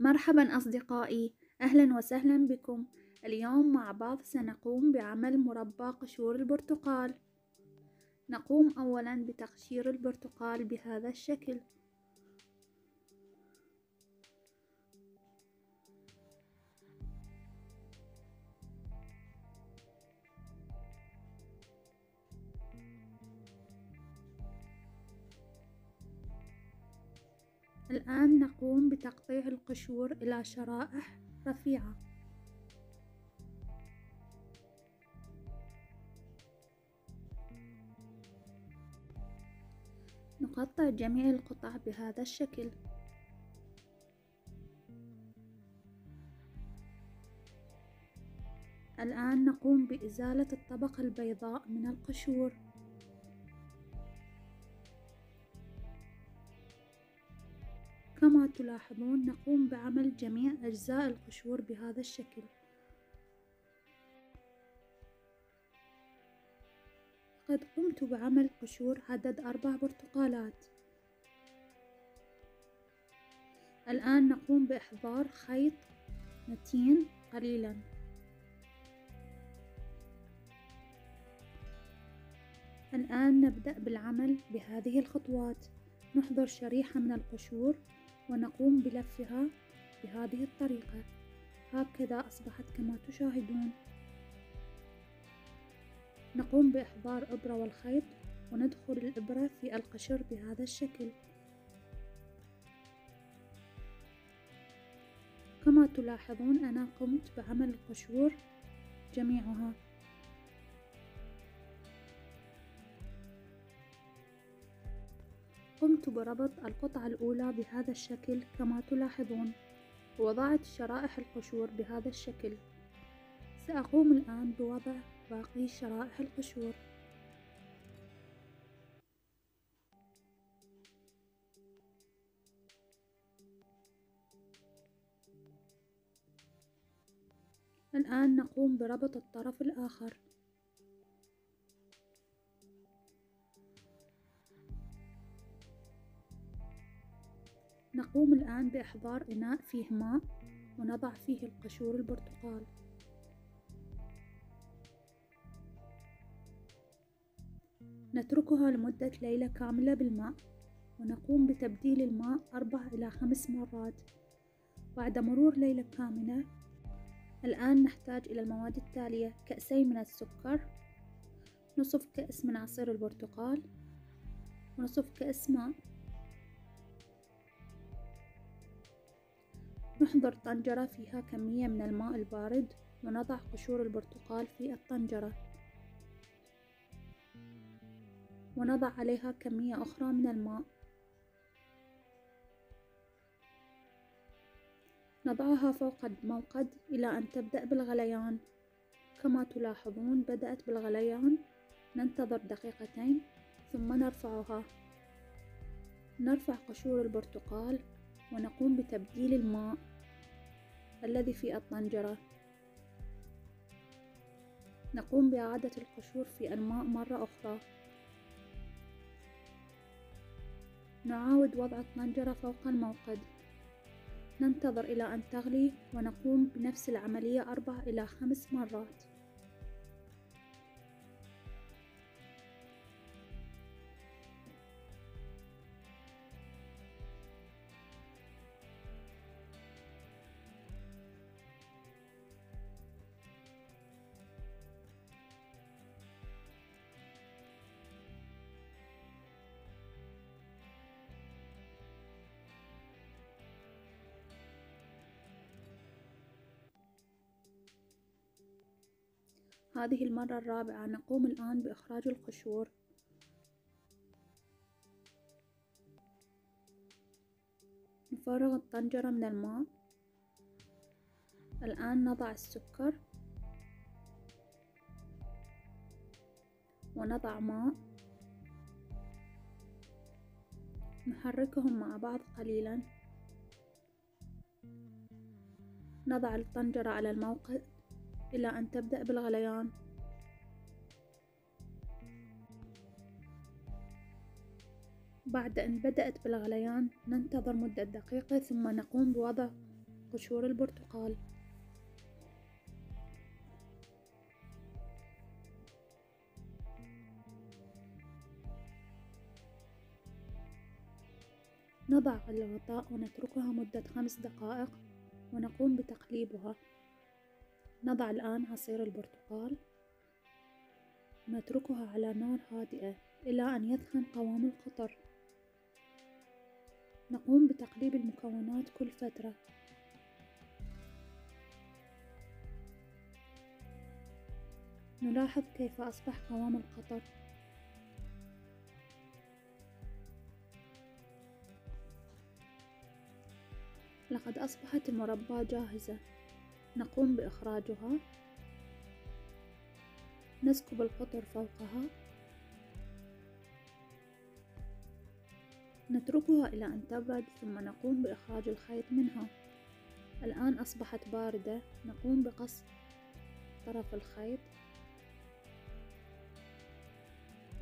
مرحبا أصدقائي، أهلا وسهلا بكم. اليوم مع بعض سنقوم بعمل مربى قشور البرتقال. نقوم أولا بتقشير البرتقال بهذا الشكل، الآن نقوم بتقطيع القشور إلى شرائح رفيعة. نقطع جميع القطع بهذا الشكل. الآن نقوم بإزالة الطبقة البيضاء من القشور. كما تلاحظون نقوم بعمل جميع أجزاء القشور بهذا الشكل. قد قمت بعمل قشور عدد 4 برتقالات. الآن نقوم بإحضار خيط متين قليلا، الآن نبدأ بالعمل بهذه الخطوات. نحضر شريحة من القشور ونقوم بلفها بهذه الطريقة، هكذا أصبحت كما تشاهدون. نقوم بإحضار إبرة والخيط وندخل الإبرة في القشر بهذا الشكل. كما تلاحظون أنا قمت بعمل القشور جميعها. قمت بربط القطعة الأولى بهذا الشكل كما تلاحظون، ووضعت شرائح القشور بهذا الشكل. سأقوم الآن بوضع باقي شرائح القشور. الآن نقوم بربط الطرف الآخر. نقوم الآن بإحضار إناء فيه ماء ونضع فيه القشور البرتقال. نتركها لمدة ليلة كاملة بالماء، ونقوم بتبديل الماء 4 إلى 5 مرات بعد مرور ليلة كاملة. الآن نحتاج إلى المواد التالية: كأسي من السكر، نصف كأس من عصير البرتقال، ونصف كأس ماء. نحضر طنجرة فيها كمية من الماء البارد ونضع قشور البرتقال في الطنجرة، ونضع عليها كمية أخرى من الماء، نضعها فوق الموقد إلى أن تبدأ بالغليان. كما تلاحظون بدأت بالغليان، ننتظر دقيقتين ثم نرفعها. نرفع قشور البرتقال ونقوم بتبديل الماء الذي في الطنجرة. نقوم بإعادة القشور في الماء مرة أخرى. نعاود وضع الطنجرة فوق الموقد، ننتظر إلى أن تغلي، ونقوم بنفس العملية 4 إلى 5 مرات. هذه المرة الرابعة نقوم الآن بإخراج القشور. نفرغ الطنجرة من الماء، الآن نضع السكر ونضع ماء، نحركهم مع بعض قليلا، نضع الطنجرة على الموقد إلى أن تبدأ بالغليان. بعد أن بدأت بالغليان ننتظر مدة دقيقة ثم نقوم بوضع قشور البرتقال. نضع الغطاء ونتركها مدة 5 دقائق ونقوم بتقليبها. نضع الآن عصير البرتقال ونتركها على نار هادئة إلى أن يثخن قوام القطر. نقوم بتقليب المكونات كل فترة. نلاحظ كيف أصبح قوام القطر. لقد أصبحت المربى جاهزة. نقوم بإخراجها. نسكب القطر فوقها. نتركها إلى أن تبرد ثم نقوم بإخراج الخيط منها. الآن أصبحت باردة. نقوم بقص طرف الخيط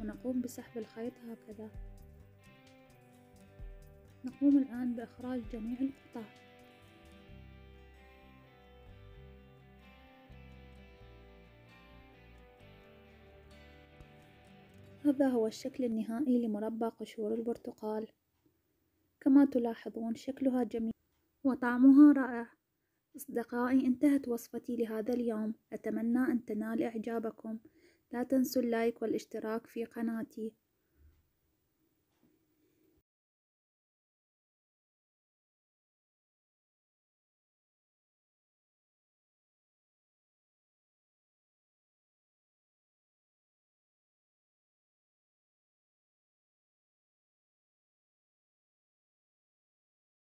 ونقوم بسحب الخيط هكذا. نقوم الآن بإخراج جميع القطع. هذا هو الشكل النهائي لمربى قشور البرتقال. كما تلاحظون شكلها جميل وطعمها رائع. أصدقائي، انتهت وصفتي لهذا اليوم. أتمنى أن تنال إعجابكم. لا تنسوا اللايك والاشتراك في قناتي.